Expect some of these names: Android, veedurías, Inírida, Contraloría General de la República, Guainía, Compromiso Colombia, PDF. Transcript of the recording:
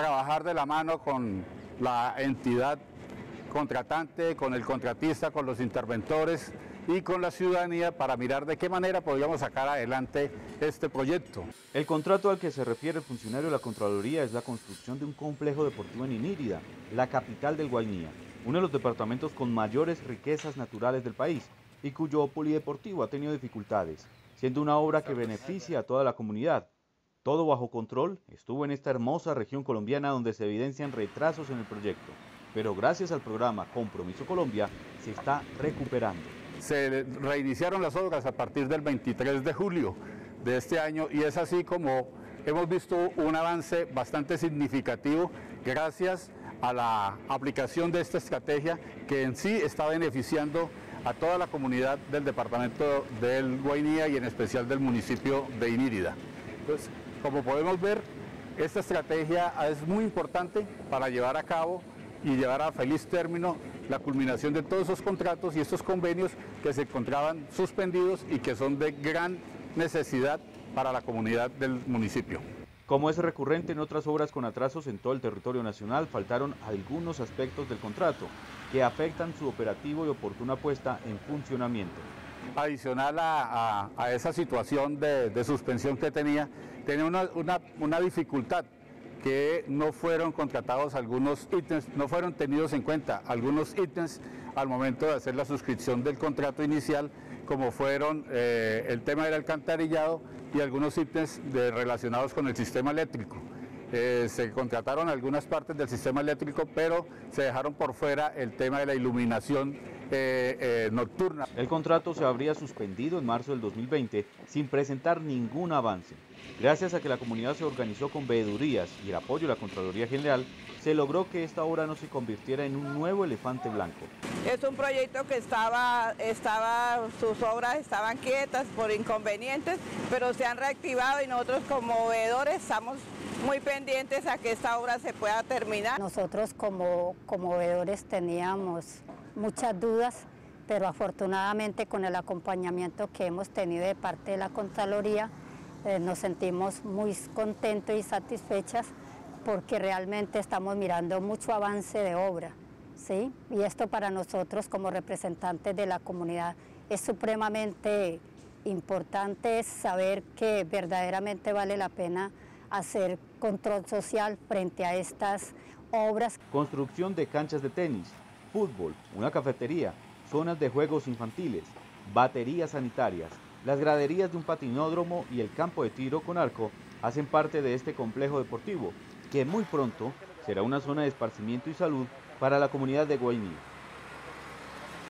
trabajar de la mano con la entidad contratante, con el contratista, con los interventores y con la ciudadanía para mirar de qué manera podríamos sacar adelante este proyecto. El contrato al que se refiere el funcionario de la Contraloría es la construcción de un complejo deportivo en Inírida, la capital del Guainía, uno de los departamentos con mayores riquezas naturales del país y cuyo polideportivo ha tenido dificultades, siendo una obra que beneficia a toda la comunidad. Todo bajo control estuvo en esta hermosa región colombiana donde se evidencian retrasos en el proyecto, pero gracias al programa Compromiso Colombia se está recuperando. Se reiniciaron las obras a partir del 23 de julio de este año y es así como hemos visto un avance bastante significativo gracias a la aplicación de esta estrategia que en sí está beneficiando a toda la comunidad del departamento del Guainía y en especial del municipio de Inírida. Entonces, como podemos ver, esta estrategia es muy importante para llevar a cabo y llevar a feliz término la culminación de todos esos contratos y estos convenios que se encontraban suspendidos y que son de gran necesidad para la comunidad del municipio. Como es recurrente en otras obras con atrasos en todo el territorio nacional, faltaron algunos aspectos del contrato que afectan su operativo y oportuna puesta en funcionamiento. Adicional a esa situación de suspensión que tenía una dificultad, que no fueron contratados algunos ítems, no fueron tenidos en cuenta algunos ítems al momento de hacer la suscripción del contrato inicial, como fueron el tema del alcantarillado y algunos ítems relacionados con el sistema eléctrico. Se contrataron algunas partes del sistema eléctrico, pero se dejaron por fuera el tema de la iluminación nocturna. El contrato se habría suspendido en marzo del 2020 sin presentar ningún avance. Gracias a que la comunidad se organizó con veedurías y el apoyo de la Contraloría General, se logró que esta obra no se convirtiera en un nuevo elefante blanco. Es un proyecto que sus obras estaban quietas por inconvenientes, pero se han reactivado y nosotros como veedores estamos muy pendientes a que esta obra se pueda terminar. Nosotros como veedores teníamos muchas dudas, pero afortunadamente con el acompañamiento que hemos tenido de parte de la Contraloría, nos sentimos muy contentos y satisfechas porque realmente estamos mirando mucho avance de obra, ¿sí? Y esto para nosotros como representantes de la comunidad es supremamente importante, saber que verdaderamente vale la pena hacer control social frente a estas obras. Construcción de canchas de tenis, fútbol, una cafetería, zonas de juegos infantiles, baterías sanitarias, las graderías de un patinódromo y el campo de tiro con arco hacen parte de este complejo deportivo, que muy pronto será una zona de esparcimiento y salud para la comunidad de Guainía.